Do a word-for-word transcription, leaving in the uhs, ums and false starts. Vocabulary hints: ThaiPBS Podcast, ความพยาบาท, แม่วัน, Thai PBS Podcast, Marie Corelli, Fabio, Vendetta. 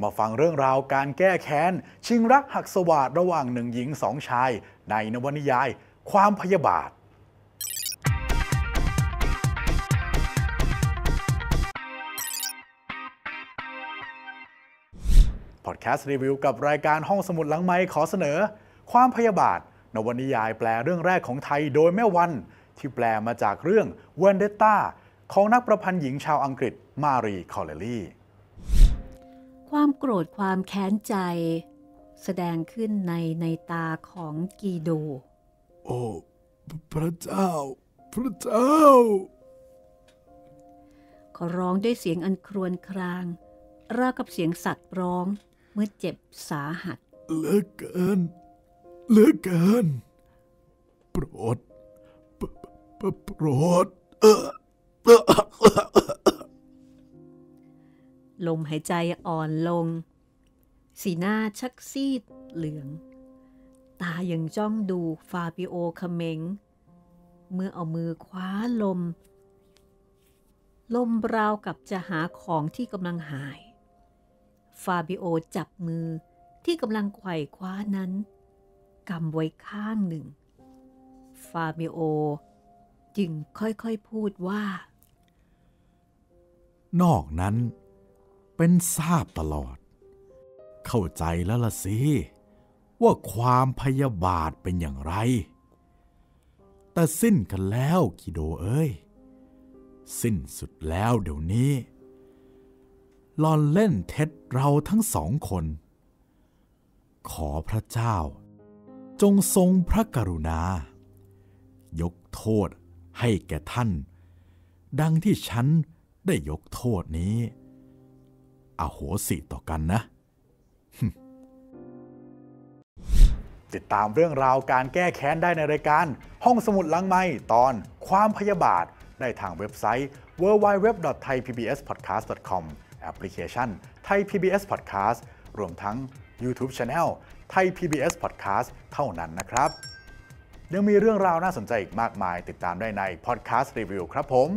มาฟังเรื่องราวการแก้แค้นชิงรักหักสวาทระหว่างหนึ่งหญิงสองชายในนวนิยายความพยาบาทพอดแคสต์รีวิวกับรายการห้องสมุดหลังไมค์ขอเสนอความพยาบาทนวนิยายแปลเรื่องแรกของไทยโดยแม่วันที่แปลมาจากเรื่อง Vendetta ของนักประพันธ์หญิงชาวอังกฤษมารีคอลเลลีความโกรธความแค้นใจแสดงขึ้นในในตาของกีโดโอ้พระเจ้าพระเจ้าเขาร้องด้วยเสียงอันครวญครางราวกับเสียงสัตว์ร้องเมื่อเจ็บสาหัสเหลือเกินเหลือเกินโปรดโปรดลมหายใจอ่อนลงสีหน้าชักซีดเหลืองตายังจ้องดูฟาบิโอเขม็งเมื่อเอามือคว้าลมลมราวกับจะหาของที่กำลังหายฟาบิโอจับมือที่กำลังไขว่คว้านั้นกำไว้ข้างหนึ่งฟาบิโอจึงค่อยๆพูดว่านอกนั้นเป็นทราบตลอดเข้าใจแล้วล่ะสิว่าความพยาบาทเป็นอย่างไรแต่สิ้นกันแล้วกิโดเอ้ยสิ้นสุดแล้วเดี๋ยวนี้หล่อนเล่นเท็จเราทั้งสองคนขอพระเจ้าจงทรงพระกรุณายกโทษให้แก่ท่านดังที่ฉันได้ยกโทษนี้อโหสิต่อกันนะติดตามเรื่องราวการแก้แค้นได้ในรายการห้องสมุดหลังไมค์ตอนความพยาบาทได้ทางเว็บไซต์ ดับเบิลยู ดับเบิลยู ดับเบิลยู ดอท ไทย พี บี เอส พอดแคสต์ ดอท คอม แอปพลิเคชัน Thai พี บี เอส Podcast รวมทั้ง YouTube Channel Thai พี บี เอส Podcast เท่านั้นนะครับยังมีเรื่องราวน่าสนใจอีกมากมายติดตามได้ใน Podcast Review ครับผม